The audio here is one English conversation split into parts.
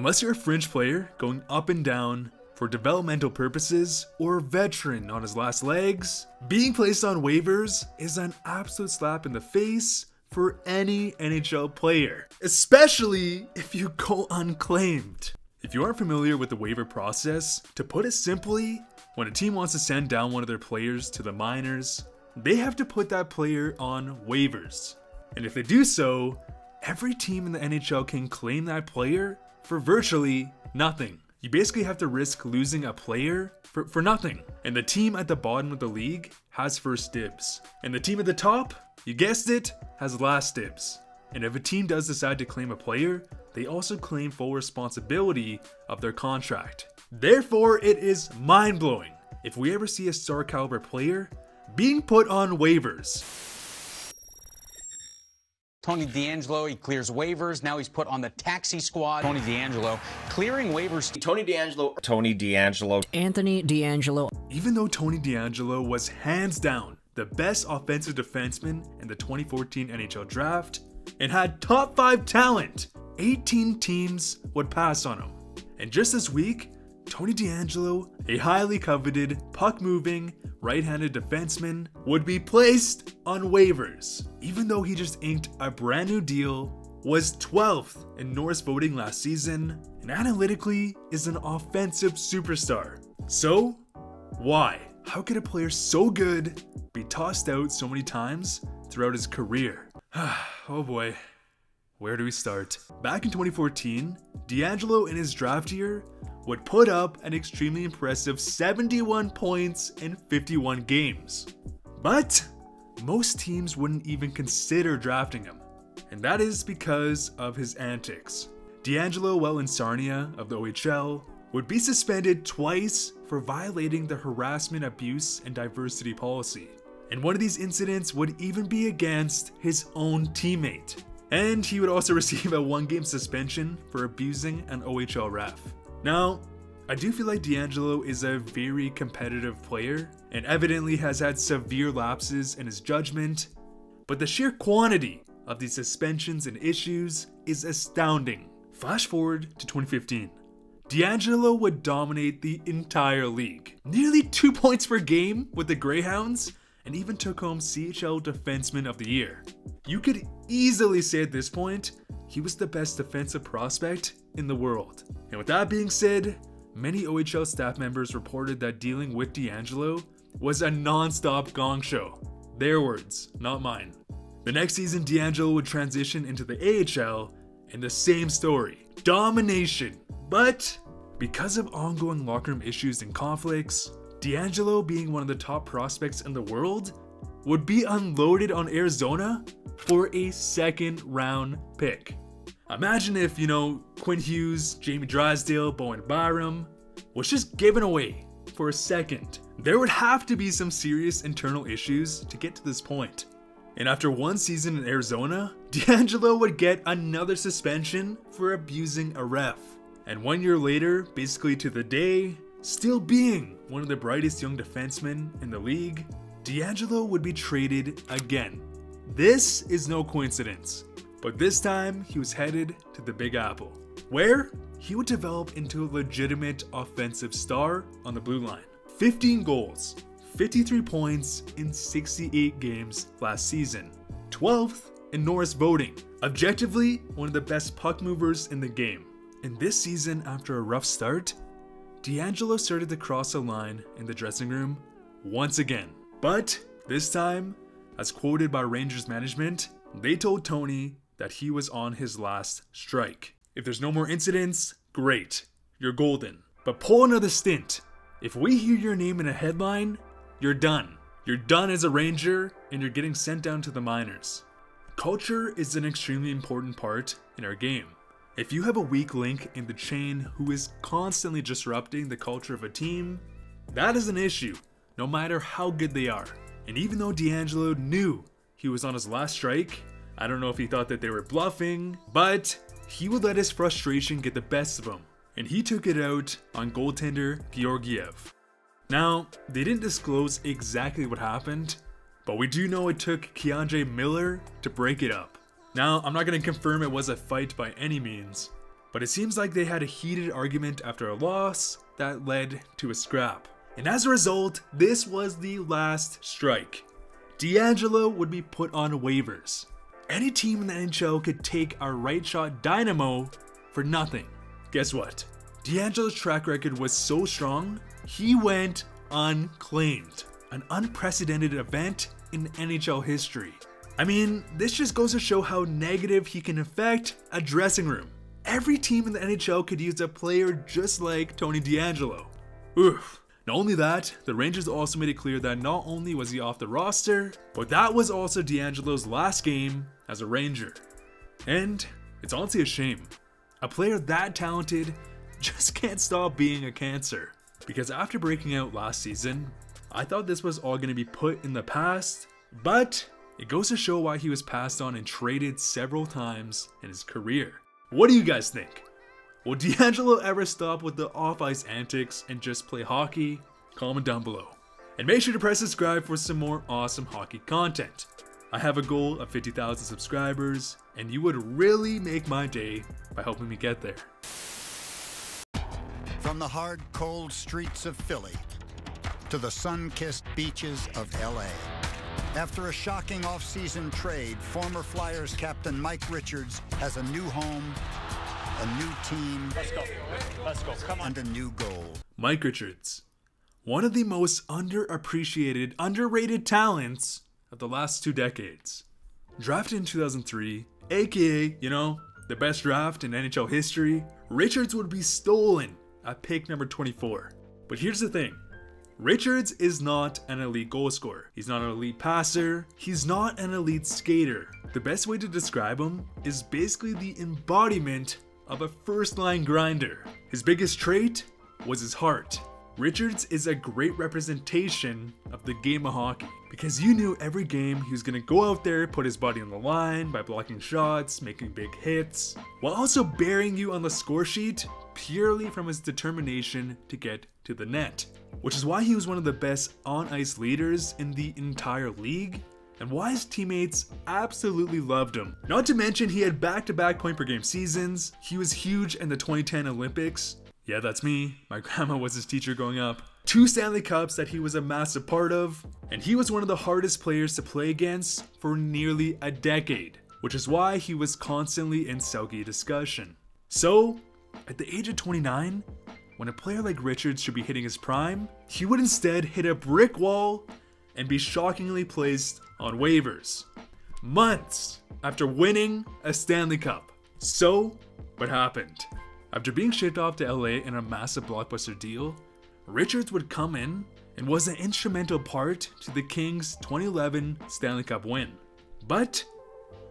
Unless you're a fringe player going up and down for developmental purposes or a veteran on his last legs, being placed on waivers is an absolute slap in the face for any NHL player, especially if you go unclaimed. If you aren't familiar with the waiver process, to put it simply, when a team wants to send down one of their players to the minors, they have to put that player on waivers. And if they do so, every team in the NHL can claim that player for virtually nothing. You basically have to risk losing a player for nothing. And the team at the bottom of the league has first dibs. And the team at the top, you guessed it, has last dibs. And if a team does decide to claim a player, they also claim full responsibility of their contract. Therefore, it is mind-blowing if we ever see a star caliber player being put on waivers. Tony DeAngelo, he clears waivers. Now he's put on the taxi squad. Tony DeAngelo clearing waivers. Tony DeAngelo. Anthony DeAngelo. Even though Tony DeAngelo was hands down the best offensive defenseman in the 2014 NHL draft and had top 5 talent, 18 teams would pass on him. And just this week, Tony DeAngelo, a highly coveted, puck-moving, right-handed defenseman, would be placed on waivers. Even though he just inked a brand new deal, was 12th in Norris voting last season, and analytically is an offensive superstar. So, why? How could a player so good be tossed out so many times throughout his career? Oh boy, where do we start? Back in 2014, DeAngelo in his draft year would put up an extremely impressive 71 points in 51 games. But most teams wouldn't even consider drafting him, and that is because of his antics. DeAngelo, while in Sarnia of the OHL, would be suspended twice for violating the harassment, abuse, and diversity policy. And one of these incidents would even be against his own teammate. And he would also receive a 1-game suspension for abusing an OHL ref. Now, I do feel like DeAngelo is a very competitive player and evidently has had severe lapses in his judgment, but the sheer quantity of these suspensions and issues is astounding. Flash forward to 2015. DeAngelo would dominate the entire league. Nearly 2 points per game with the Greyhounds, and even took home CHL Defenseman of the Year. You could easily say at this point, he was the best defensive prospect in the world. And with that being said, many OHL staff members reported that dealing with DeAngelo was a non-stop gong show. Their words, not mine. The next season, DeAngelo would transition into the AHL, and the same story, domination. But because of ongoing locker room issues and conflicts, DeAngelo, being one of the top prospects in the world, would be unloaded on Arizona for a 2nd-round pick. Imagine if, you know, Quinn Hughes, Jamie Drysdale, Bowen Byram was just given away for a second. There would have to be some serious internal issues to get to this point. And after one season in Arizona, DeAngelo would get another suspension for abusing a ref. And 1 year later, basically to the day, still being one of the brightest young defensemen in the league, DeAngelo would be traded again. This is no coincidence, but this time he was headed to the Big Apple, where he would develop into a legitimate offensive star on the blue line. 15 goals, 53 points in 68 games last season, 12th in Norris voting, objectively one of the best puck movers in the game. And this season, after a rough start, DeAngelo started to cross a line in the dressing room once again. But this time, as quoted by Rangers management, they told Tony that he was on his last strike. If there's no more incidents, great, you're golden. But pull another stint. If we hear your name in a headline, you're done. You're done as a Ranger, and you're getting sent down to the minors. Culture is an extremely important part in our game. If you have a weak link in the chain who is constantly disrupting the culture of a team, that is an issue, no matter how good they are. And even though DeAngelo knew he was on his last strike, I don't know if he thought that they were bluffing, but he would let his frustration get the best of him, and he took it out on goaltender Georgiev. Now, they didn't disclose exactly what happened, but we do know it took Kianjay Miller to break it up. Now, I'm not going to confirm it was a fight by any means, But it seems like they had a heated argument after a loss that led to a scrap. And as a result, this was the last strike. DeAngelo would be put on waivers. Any team in the NHL could take our right shot dynamo for nothing. Guess what? DeAngelo's track record was so strong, he went unclaimed. An unprecedented event in NHL history. I mean, this just goes to show how negative he can affect a dressing room. Every team in the NHL could use a player just like Tony DeAngelo. Oof. Not only that, the Rangers also made it clear that not only was he off the roster, but that was also DeAngelo's last game as a Ranger. And it's honestly a shame. A player that talented just can't stop being a cancer. Because after breaking out last season, I thought this was all going to be put in the past, but it goes to show why he was passed on and traded several times in his career. What do you guys think? Will DeAngelo ever stop with the off-ice antics and just play hockey? Comment down below. And make sure to press subscribe for some more awesome hockey content. I have a goal of 50,000 subscribers, and you would really make my day by helping me get there. From the hard, cold streets of Philly to the sun-kissed beaches of LA. After a shocking off-season trade, former Flyers captain Mike Richards has a new home, a new team, let's go, come on, and a new goal. Mike Richards, one of the most underappreciated, underrated talents of the last two decades. Drafted in 2003, aka, you know, the best draft in NHL history, Richards would be stolen at pick number 24. But here's the thing. Richards is not an elite goal scorer. He's not an elite passer. He's not an elite skater. The best way to describe him is basically the embodiment of a first-line grinder. His biggest trait was his heart. Richards is a great representation of the game of hockey because you knew every game he was going to go out there, put his body on the line by blocking shots, making big hits, while also burying you on the score sheet purely from his determination to get to the net. Which is why he was one of the best on-ice leaders in the entire league, and why his teammates absolutely loved him. Not to mention he had back-to-back point-per-game seasons, he was huge in the 2010 Olympics, yeah that's me, my grandma was his teacher growing up, 2 Stanley Cups that he was a massive part of, and he was one of the hardest players to play against for nearly a decade, which is why he was constantly in Selke discussion. So, at the age of 29, when a player like Richards should be hitting his prime, he would instead hit a brick wall and be shockingly placed on waivers, months after winning a Stanley Cup. So, what happened? After being shipped off to LA in a massive blockbuster deal, Richards would come in and was an instrumental part to the Kings' 2011 Stanley Cup win. But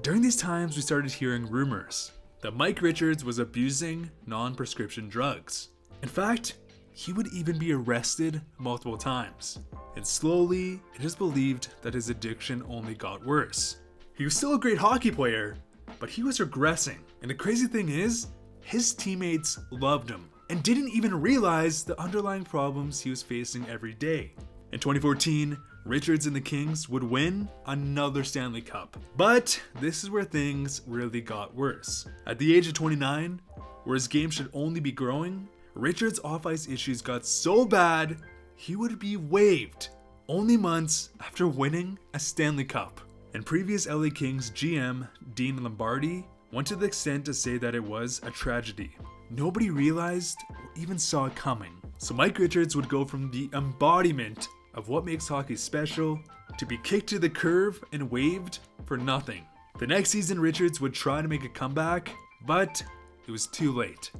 during these times, we started hearing rumors that Mike Richards was abusing non-prescription drugs. In fact, he would even be arrested multiple times, and slowly it is believed that his addiction only got worse. He was still a great hockey player, but he was regressing, and the crazy thing is, his teammates loved him and didn't even realize the underlying problems he was facing every day. In 2014, Richards and the Kings would win another Stanley Cup, but this is where things really got worse. At the age of 29, where his game should only be growing, Richards' off-ice issues got so bad, he would be waived only months after winning a Stanley Cup. And previous LA Kings GM, Dean Lombardi, went to the extent to say that it was a tragedy. Nobody realized or even saw it coming. So Mike Richards would go from the embodiment of what makes hockey special to be kicked to the curb and waived for nothing. The next season, Richards would try to make a comeback, but it was too late.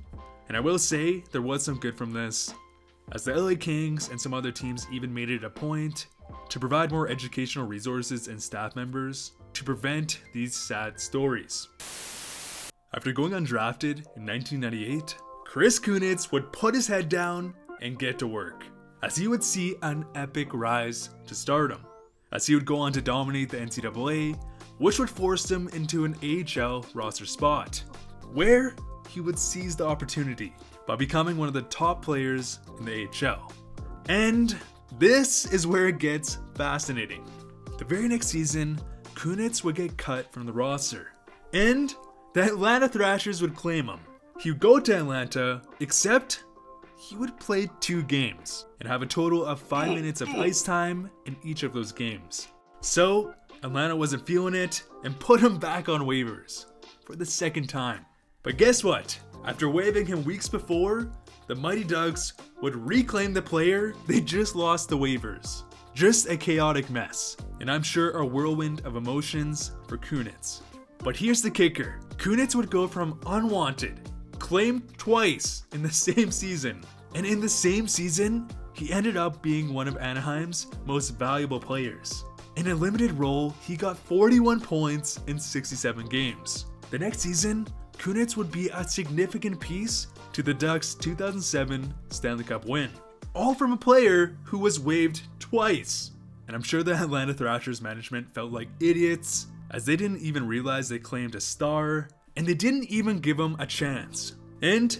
And I will say, there was some good from this, as the LA Kings and some other teams even made it a point to provide more educational resources and staff members to prevent these sad stories. After going undrafted in 1998, Chris Kunitz would put his head down and get to work, as he would see an epic rise to stardom, as he would go on to dominate the NCAA, which would force him into an AHL roster spot, where he would seize the opportunity by becoming one of the top players in the AHL. And this is where it gets fascinating. The very next season, Kunitz would get cut from the roster, and the Atlanta Thrashers would claim him. he would go to Atlanta, except he would play 2 games and have a total of 5 minutes of ice time in each of those games. So Atlanta wasn't feeling it and put him back on waivers for the 2nd time. But guess what? After waiving him weeks before, the Mighty Ducks would reclaim the player they just lost to waivers. Just a chaotic mess, and I'm sure a whirlwind of emotions for Kunitz. But here's the kicker. Kunitz would go from unwanted, claimed twice in the same season, and in the same season, he ended up being one of Anaheim's most valuable players. In a limited role, he got 41 points in 67 games. The next season, Kunitz would be a significant piece to the Ducks' 2007 Stanley Cup win. All from a player who was waived twice. And I'm sure the Atlanta Thrashers management felt like idiots, as they didn't even realize they claimed a star, and they didn't even give him a chance. And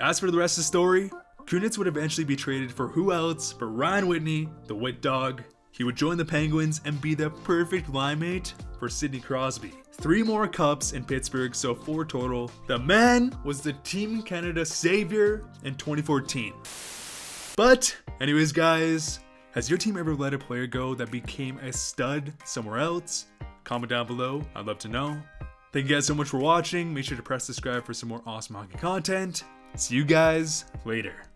as for the rest of the story, Kunitz would eventually be traded for who else but Ryan Whitney, the Whit Dog. He would join the Penguins and be the perfect line mate for Sidney Crosby. 3 more cups in Pittsburgh, so 4 total. The man was the Team Canada savior in 2014. But anyways guys, has your team ever let a player go that became a stud somewhere else? Comment down below, I'd love to know. Thank you guys so much for watching. Make sure to press subscribe for some more awesome hockey content. See you guys later.